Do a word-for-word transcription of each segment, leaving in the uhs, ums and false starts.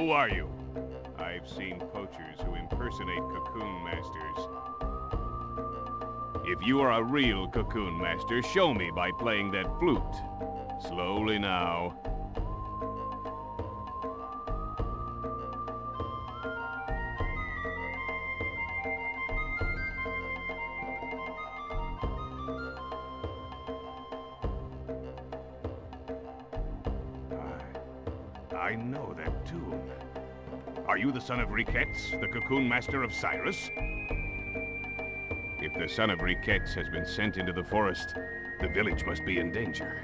Who are you? I've seen poachers who impersonate Cocoon Masters. If you are a real Cocoon Master, show me by playing that flute. Slowly now. I know that tune. Are you the son of Riketz, the Cocoon Master of Cyrus? If the son of Riketz has been sent into the forest, the village must be in danger.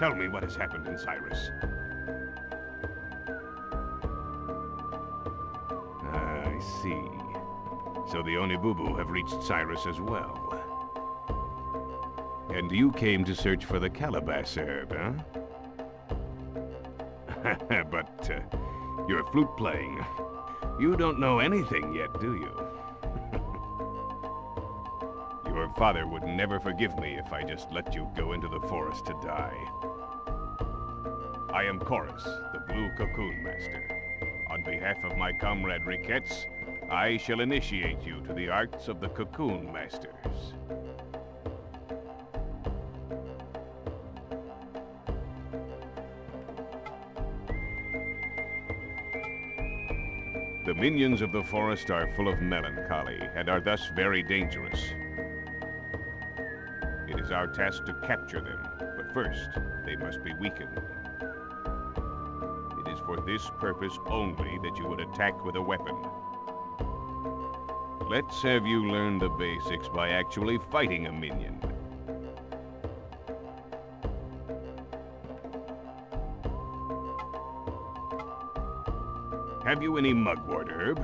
Tell me what has happened in Cyrus. Ah, I see. So the Onibubu have reached Cyrus as well. And you came to search for the Calabash herb, huh? But uh, you're flute playing. You don't know anything yet, do you? Your father would never forgive me if I just let you go into the forest to die. I am Koris, the Blue Cocoon Master. On behalf of my comrade Riketz, I shall initiate you to the arts of the Cocoon Masters. The minions of the forest are full of melancholy and are thus very dangerous. It is our task to capture them, but first they must be weakened. It is for this purpose only that you would attack with a weapon. Let's have you learn the basics by actually fighting a minion. Have you any mugwort herb?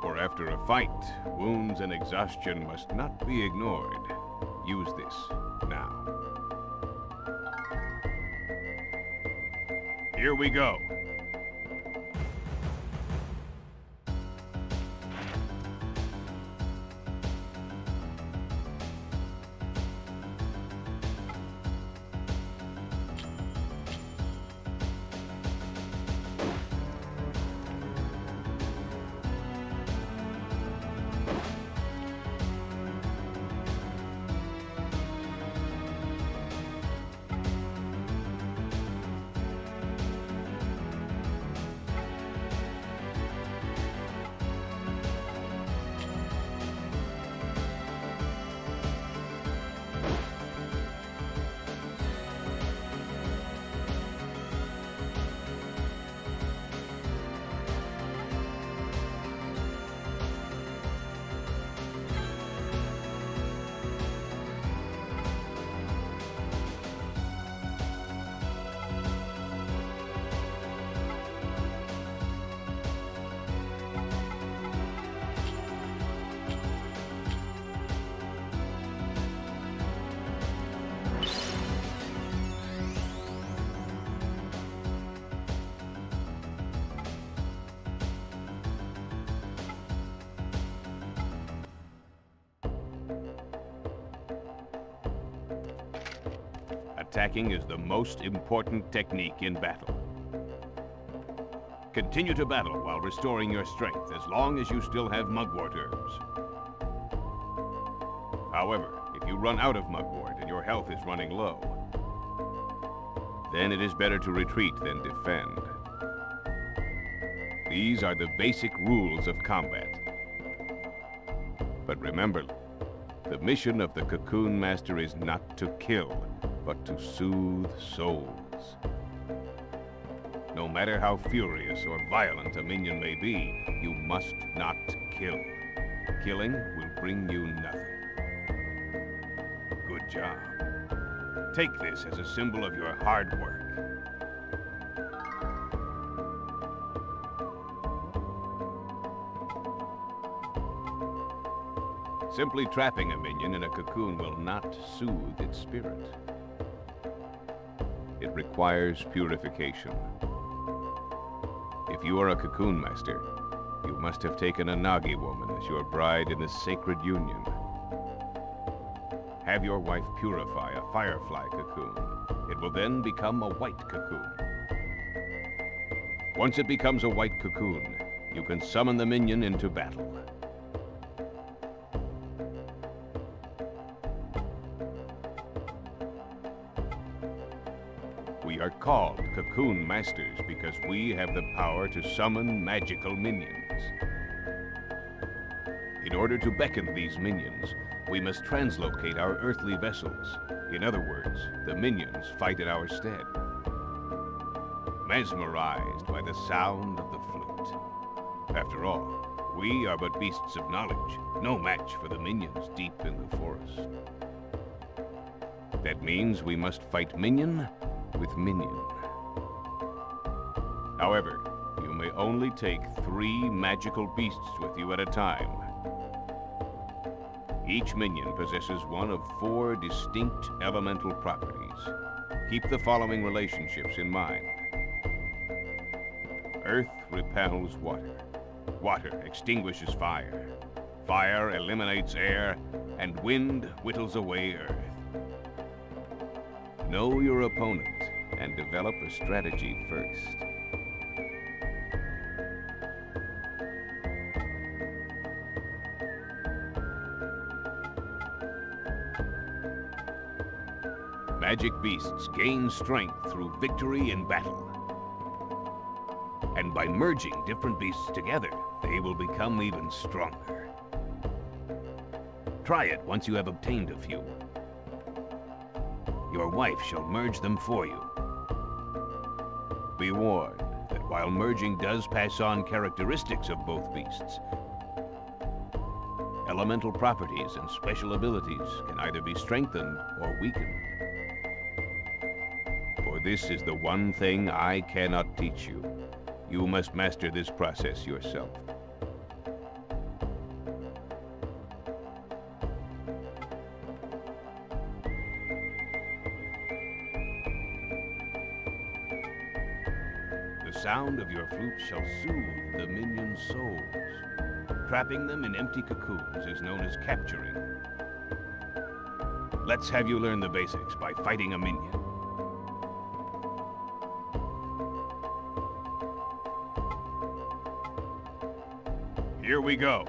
For after a fight, wounds and exhaustion must not be ignored. Use this now. Here we go. Attacking is the most important technique in battle. Continue to battle while restoring your strength as long as you still have mugwort herbs. However, if you run out of mugwort and your health is running low, then it is better to retreat than defend. These are the basic rules of combat. But remember, the mission of the Cocoon Master is not to kill, but to soothe souls. No matter how furious or violent a minion may be, you must not kill. Killing will bring you nothing. Good job. Take this as a symbol of your hard work. Simply trapping a minion in a cocoon will not soothe its spirit. It requires purification. If you are a Cocoon Master, you must have taken a Nagi woman as your bride in the sacred union. Have your wife purify a firefly cocoon. It will then become a white cocoon. Once it becomes a white cocoon, you can summon the minion into battle. We are called Cocoon Masters because we have the power to summon magical minions. In order to beckon these minions, we must translocate our earthly vessels. In other words, the minions fight in our stead. Mesmerized by the sound of the flute. After all, we are but beasts of knowledge, no match for the minions deep in the forest. That means we must fight minion with minion. However, you may only take three magical beasts with you at a time. Each minion possesses one of four distinct elemental properties. Keep the following relationships in mind. Earth repels water. Water extinguishes fire. Fire eliminates air, and wind whittles away earth. Know your opponent and develop a strategy first. Magic beasts gain strength through victory in battle. And by merging different beasts together, they will become even stronger. Try it once you have obtained a few. Your wife shall merge them for you. Be warned that while merging does pass on characteristics of both beasts, elemental properties and special abilities can either be strengthened or weakened. This is the one thing I cannot teach you. You must master this process yourself. The sound of your flute shall soothe the minion's souls. Trapping them in empty cocoons is known as capturing. Let's have you learn the basics by fighting a minion. Here we go.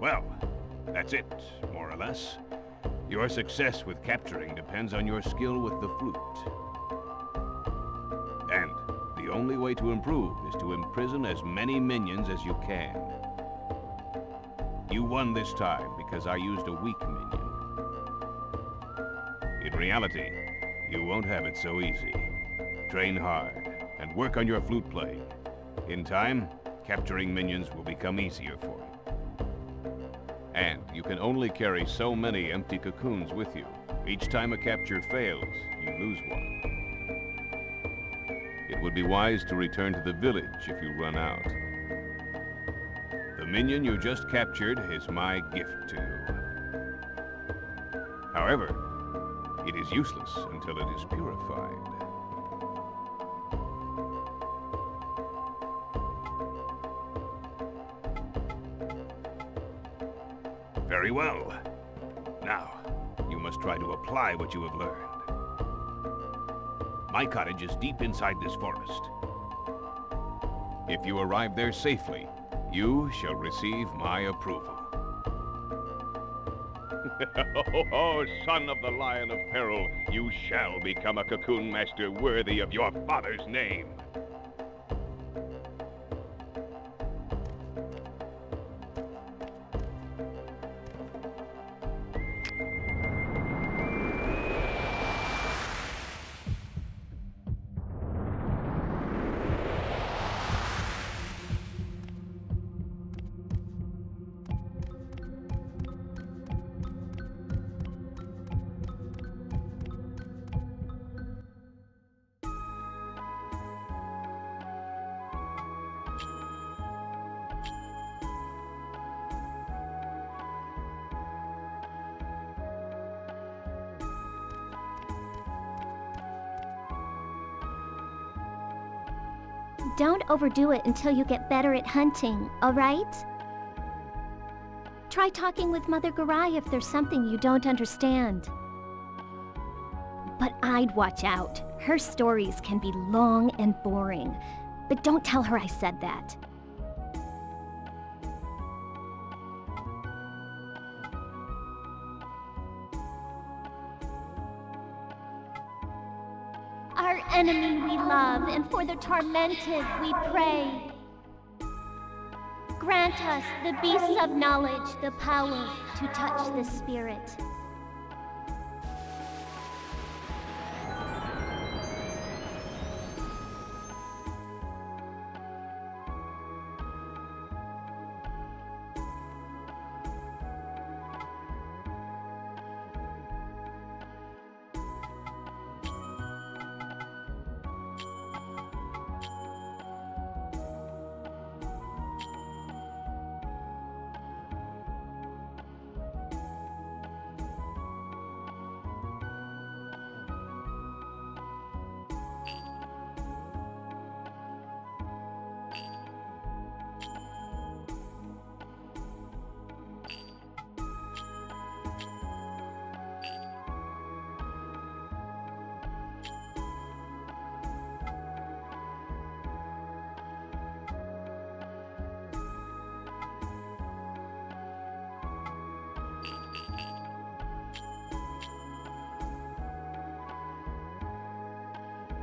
Well, that's it, more or less. Your success with capturing depends on your skill with the flute. And the only way to improve is to imprison as many minions as you can. You won this time because I used a weak minion. In reality, you won't have it so easy. Train hard and work on your flute playing. In time, capturing minions will become easier for you. And you can only carry so many empty cocoons with you. Each time a capture fails, you lose one. It would be wise to return to the village if you run out. The minion you just captured is my gift to you. However, it is useless until it is purified. Very well. Now, you must try to apply what you have learned. My cottage is deep inside this forest. If you arrive there safely, you shall receive my approval. Oh, son of the Lion of Peril, you shall become a Cocoon Master worthy of your father's name. Don't overdo it until you get better at hunting, all right? Try talking with Mother Garai if there's something you don't understand. But I'd watch out. Her stories can be long and boring. But don't tell her I said that. Our enemy we love, and for the tormented we pray. Grant us, the beasts of knowledge, the power to touch the spirit.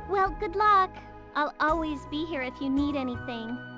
Well, good luck. I'll always be here if you need anything.